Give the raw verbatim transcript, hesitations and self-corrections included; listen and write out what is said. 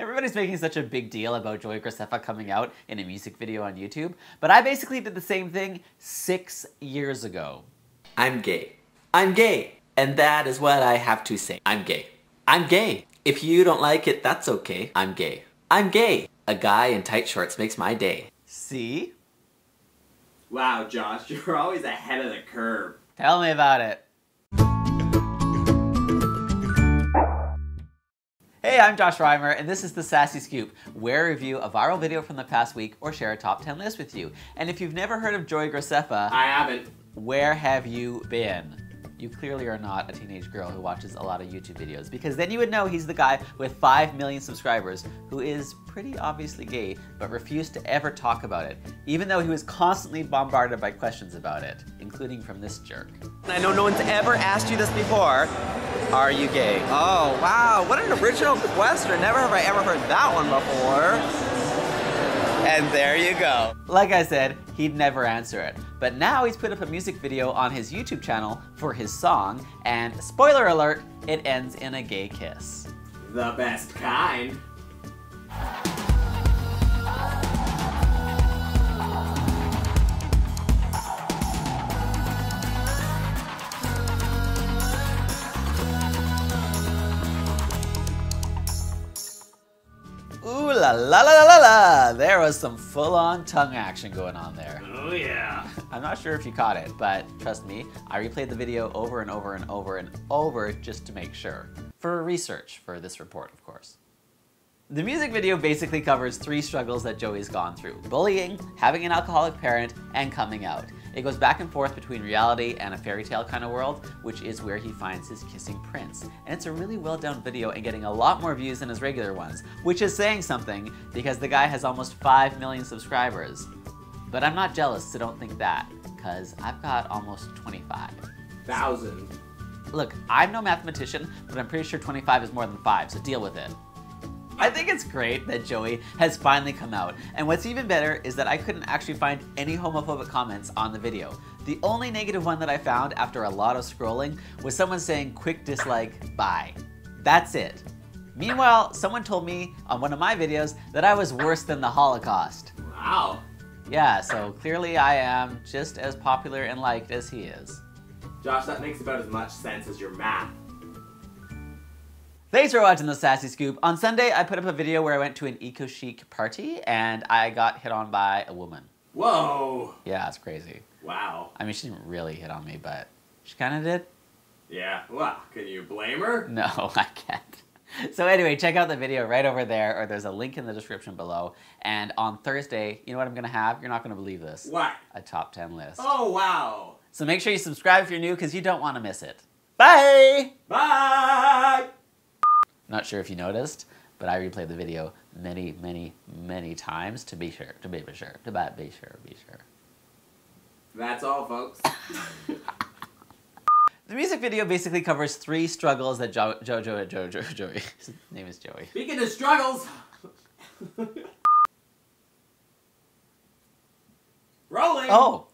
Everybody's making such a big deal about Joey Graceffa coming out in a music video on YouTube, but I basically did the same thing six years ago. I'm gay. I'm gay. And that is what I have to say. I'm gay. I'm gay. If you don't like it, that's okay. I'm gay. I'm gay. A guy in tight shorts makes my day. See? Wow, Josh, you're always ahead of the curve. Tell me about it. Hey, I'm Josh Rimer, and this is The Sassy Scoop, where I review a viral video from the past week or share a top ten list with you. And if you've never heard of Joey Graceffa... I haven't. Where have you been? You clearly are not a teenage girl who watches a lot of YouTube videos, because then you would know he's the guy with five million subscribers who is pretty obviously gay, but refused to ever talk about it, even though he was constantly bombarded by questions about it, including from this jerk. I know no one's ever asked you this before. Are you gay? Oh, wow, what an original question. Never have I ever heard that one before. And there you go. Like I said, he'd never answer it. But now he's put up a music video on his YouTube channel for his song, and spoiler alert, it ends in a gay kiss. The best kind. Ooh la la la la la! There was some full-on tongue action going on there. Oh yeah. I'm not sure if you caught it, but trust me, I replayed the video over and over and over and over just to make sure. For research for this report, of course. The music video basically covers three struggles that Joey's gone through: bullying, having an alcoholic parent, and coming out. It goes back and forth between reality and a fairy tale kind of world, which is where he finds his kissing prince. And it's a really well done video and getting a lot more views than his regular ones, which is saying something because the guy has almost five million subscribers. But I'm not jealous, so don't think that, because I've got almost twenty-five thousand. Look, I'm no mathematician, but I'm pretty sure twenty-five is more than five, so deal with it. I think it's great that Joey has finally come out, and what's even better is that I couldn't actually find any homophobic comments on the video. The only negative one that I found after a lot of scrolling was someone saying quick dislike, bye. That's it. Meanwhile, someone told me on one of my videos that I was worse than the Holocaust. Wow. Yeah, so clearly I am just as popular and liked as he is. Josh, that makes about as much sense as your math. Thanks for watching The Sassy Scoop. On Sunday, I put up a video where I went to an eco-chic party and I got hit on by a woman. Whoa! Yeah, it's crazy. Wow. I mean, she didn't really hit on me, but she kind of did. Yeah, well, can you blame her? No, I can't. So anyway, check out the video right over there, or there's a link in the description below. And on Thursday, you know what I'm gonna have? You're not gonna believe this. What? A top ten list. Oh, wow! So make sure you subscribe if you're new, because you don't want to miss it. Bye! Bye! Not sure if you noticed, but I replayed the video many, many, many times to be sure, to be sure, to be sure, be sure. That's all, folks. The music video basically covers three struggles that Jo- Jo- Jo- Jo- Jo- Joey. His name is Joey. Speaking of struggles. Rolling. Oh.